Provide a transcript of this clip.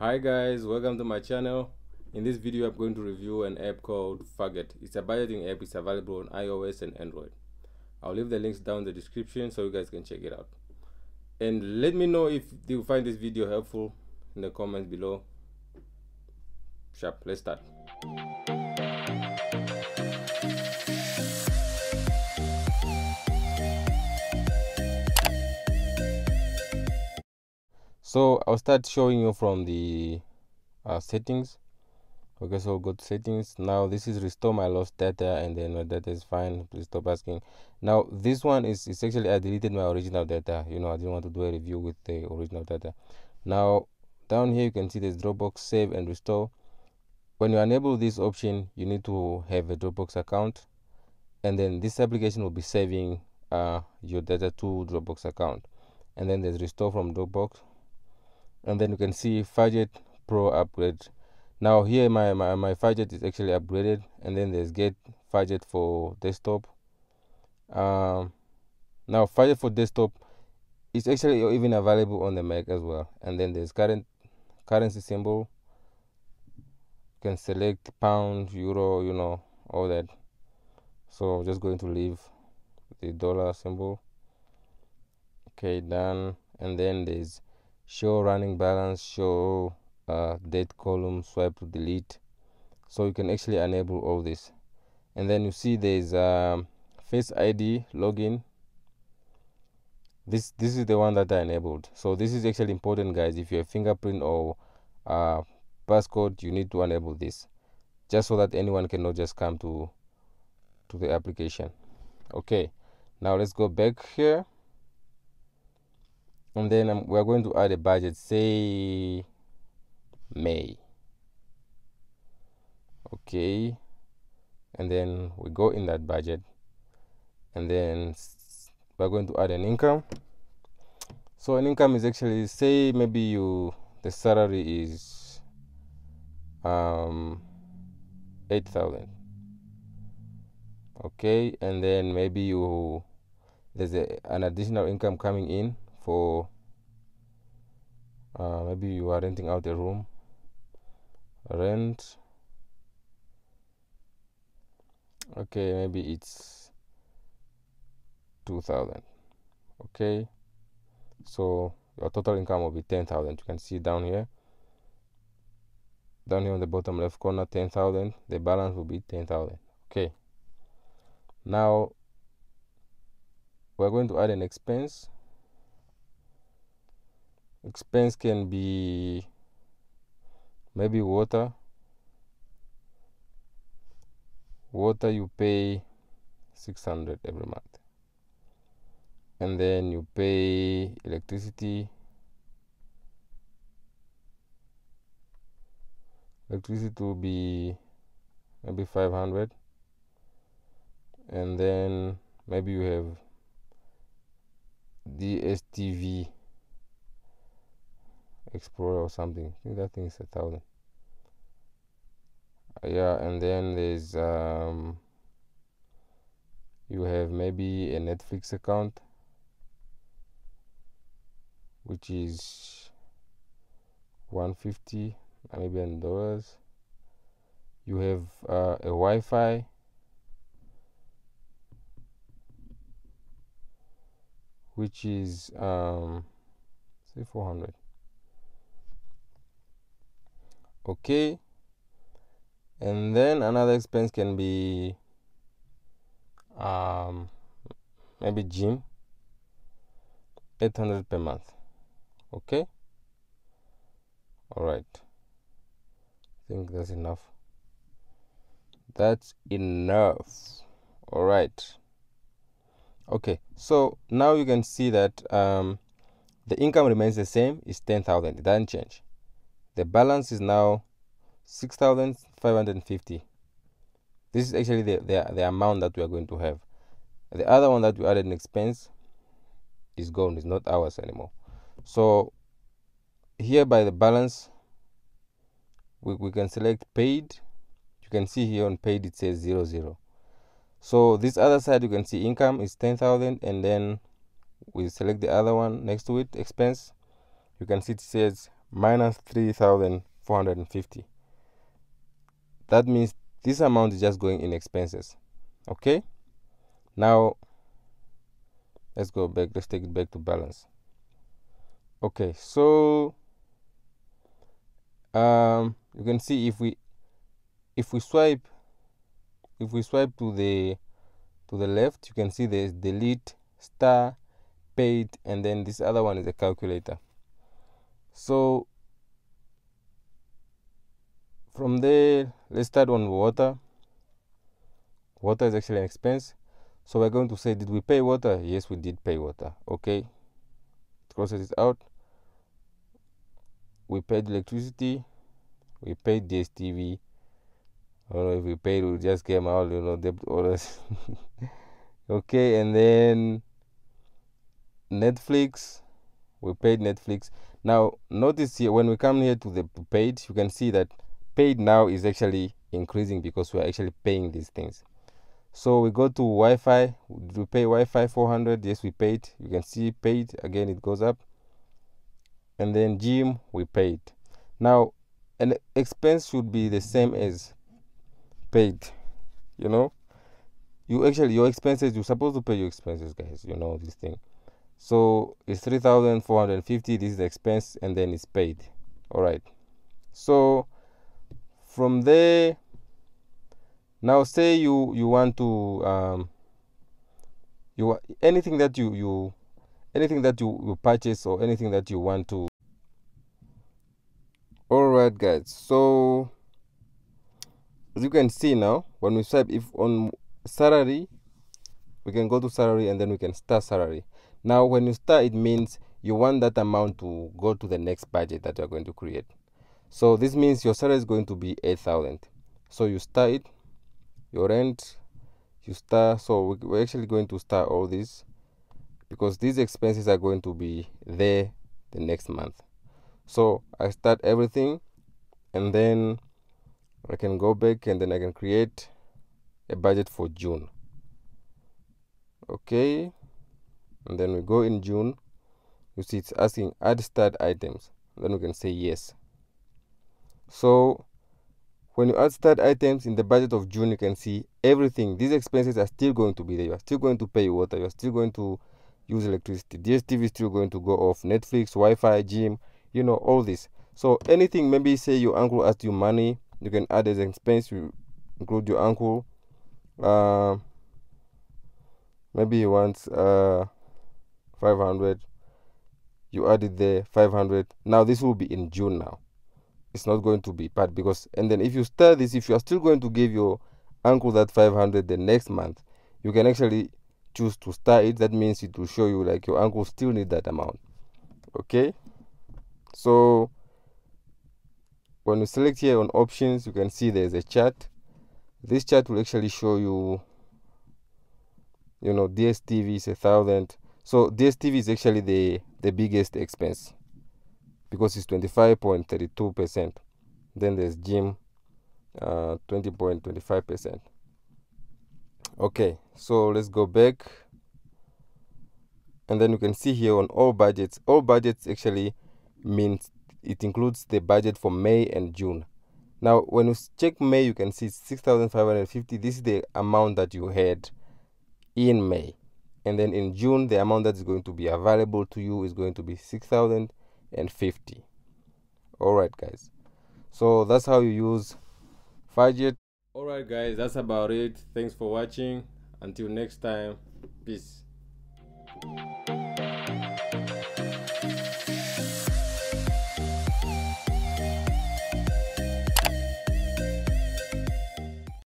Hi guys, welcome to my channel. In this video I'm going to review an app called Fudget. It's a budgeting app. It's available on iOS and Android. I'll leave the links down in the description so you guys can check it out, and let me know if you find this video helpful in the comments below. Sharp, let's start. So I'll start showing you from the settings. Okay, so we'll go to settings. Now this is restore my lost data, and then my data is fine, please stop asking. Now this one is actually, I deleted my original data. You know, I didn't want to do a review with the original data. Now down here you can see there's Dropbox, save and restore. When you enable this option, you need to have a Dropbox account, and then this application will be saving your data to Dropbox account. And then there's restore from Dropbox. And then you can see Fudget Pro upgrade. Now here my Fudget is actually upgraded, and then there's get Fudget for desktop. Now Fudget for desktop is actually even available on the Mac as well. And then there's currency symbol. You can select pound, euro, you know, all that. So I'm just going to leave the dollar symbol. Okay, done. And then there's show running balance, show date column, swipe to delete. So you can actually enable all this, and then you see there's face ID login. This is the one that I enabled. So this is actually important, guys. If you have fingerprint or passcode, you need to enable this, just so that anyone cannot just come to the application. Okay, now let's go back here. And then we're going to add a budget, say May. Okay, and then we go in that budget, and then we're going to add an income. So an income is actually, say maybe the salary is 8,000. Okay, and then maybe there's an additional income coming in for maybe you are renting out a room, rent. Okay, maybe it's 2,000. Okay, so your total income will be 10,000. You can see down here on the bottom left corner, 10,000. The balance will be 10,000. Okay, now we're going to add an expense. Expense can be maybe water. You pay 600 every month, and then you pay electricity will be maybe 500, and then maybe you have DSTV Explorer or something. I think that thing is 1,000. Yeah, and then there's you have maybe a Netflix account, which is 150 maybe in dollars. You have a Wi-Fi, which is say 400. Okay, and then another expense can be maybe gym, 800 per month. Okay, all right, I think that's enough. All right. Okay, so now you can see that the income remains the same. It's 10,000. It doesn't change. The balance is now 6,550. This is actually the amount that we are going to have. The other one that we added in expense is gone. It's not ours anymore. So here by the balance, we can select paid. You can see here on paid it says 0,0. So this other side you can see income is 10,000, and then we select the other one next to it, expense. You can see it says minus 3,450. That means this amount is just going in expenses. Okay, now let's go back, let's take it back to balance. Okay, so you can see if we swipe to the left, you can see there's delete, star, paid, and then this other one is a calculator. So from there, let's start on water. Water is actually an expense, so we're going to say, did we pay water? Yes, we did pay water. Okay, process it out. We paid electricity, we paid DSTV. I don't know if we paid, we just came out, you know, debt orders. Okay, and then Netflix, we paid Netflix. Now notice here, when we come here to the page, you can see that paid now is actually increasing because we're actually paying these things. So we go to Wi-Fi. Did we pay Wi-Fi 400? Yes, we paid. You can see paid again, it goes up. And then gym, we paid. Now an expense should be the same as paid, you know. You actually, your expenses, you're supposed to pay your expenses, guys, you know this thing. So it's 3,450, this is the expense, and then it's paid. All right, so from there, now say you want to anything that you purchase or anything that you want to. All right, guys, so as you can see now, when we swipe, if on salary, we can go to salary and then we can start salary. Now when you start, it means you want that amount to go to the next budget that you are going to create. So this means your salary is going to be 8,000. So you start it, your rent, you start. So we're actually going to start all this because these expenses are going to be there the next month. So I start everything and then I can go back and then I can create a budget for June. Okay, and then we go in June. You see it's asking add start items, then we can say yes. So when you add start items in the budget of June, you can see everything. These expenses are still going to be there. You are still going to pay water, you are still going to use electricity, DSTV is still going to go off, Netflix, Wi-Fi, gym, you know, all this. So anything, maybe say your uncle asked you money, you can add as an expense. You include your uncle. Maybe he wants 500, you add it there, 500. Now this will be in June. Now it's not going to be part, because, and then if you start this, if you are still going to give your uncle that 500 the next month, you can actually choose to start it. That means it will show you like your uncle still need that amount. Okay, so when you select here on options, you can see there's a chart. This chart will actually show you, you know, DSTV is 1,000. So DSTV is actually the biggest expense because it's 25.32%. Then there's gym, 20.25%. Okay, so let's go back. And then you can see here on all budgets actually means it includes the budget for May and June. Now when you check May, you can see 6,550. This is the amount that you had in May, and then in June the amount that is going to be available to you is going to be 6,050. All right, guys, so that's how you use Fudget. All right, guys, that's about it. Thanks for watching. Until next time, peace.